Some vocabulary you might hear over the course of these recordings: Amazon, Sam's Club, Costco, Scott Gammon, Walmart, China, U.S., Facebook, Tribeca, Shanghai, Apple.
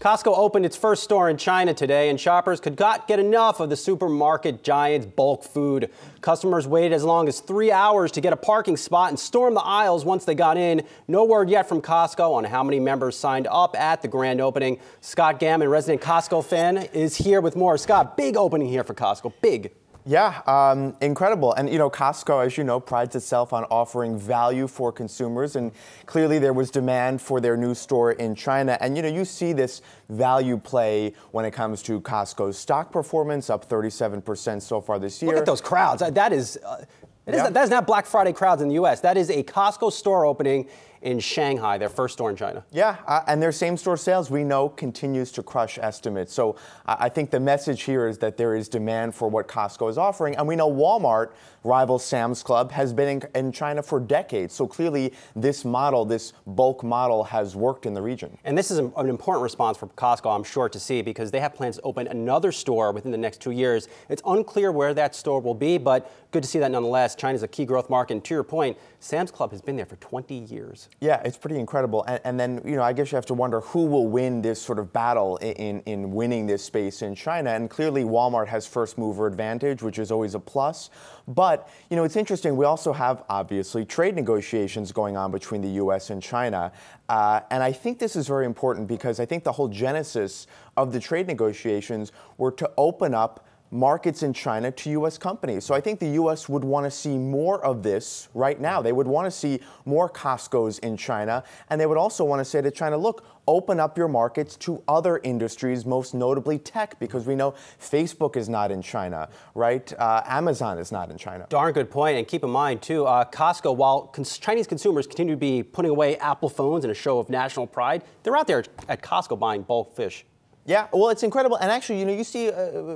Costco opened its first store in China today, and shoppers could not get enough of the supermarket giant's bulk food. Customers waited as long as 3 hours to get a parking spot and stormed the aisles once they got in. No word yet from Costco on how many members signed up at the grand opening. Scott Gammon, resident Costco fan, is here with more. Scott, big opening here for Costco, big. Yeah, incredible. And, you know, Costco, as you know, prides itself on offering value for consumers. And clearly there was demand for their new store in China. And, you know, you see this value play when it comes to Costco's stock performance, up 37% so far this year. Look at those crowds. That is... That is not Black Friday crowds in the U.S. That is a Costco store opening in Shanghai, their first store in China. Yeah, and their same-store sales, we know, continues to crush estimates. So I think the message here is that there is demand for what Costco is offering. And we know Walmart, rival Sam's Club, has been in China for decades. So clearly this model, this bulk model, has worked in the region. And this is an important response from Costco, I'm sure, to see, because they have plans to open another store within the next 2 years. It's unclear where that store will be, but good to see that nonetheless. China's a key growth market, and to your point, Sam's Club has been there for 20 years. Yeah, it's pretty incredible. And then, you know, I guess you have to wonder who will win this sort of battle in winning this space in China. And clearly, Walmart has first mover advantage, which is always a plus. But, you know, it's interesting. We also have, obviously, trade negotiations going on between the U.S. and China. And I think this is very important because I think the whole genesis of the trade negotiations were to open up markets in China to U.S. companies. So I think the U.S. would want to see more of this right now. They would want to see more Costcos in China, and they would also want to say to China, look, open up your markets to other industries, most notably tech, because we know Facebook is not in China, right? Amazon is not in China. Darn good point. And keep in mind, too, Costco, while Chinese consumers continue to be putting away Apple phones in a show of national pride, they're out there at Costco buying bulk fish. Yeah, well, it's incredible. And actually, you know, you see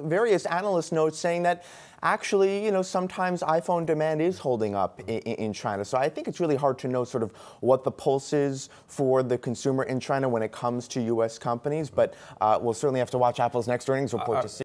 various analyst notes saying that actually, you know, sometimes iPhone demand is holding up in China. So I think it's really hard to know sort of what the pulse is for the consumer in China when it comes to U.S. companies. But we'll certainly have to watch Apple's next earnings report to see.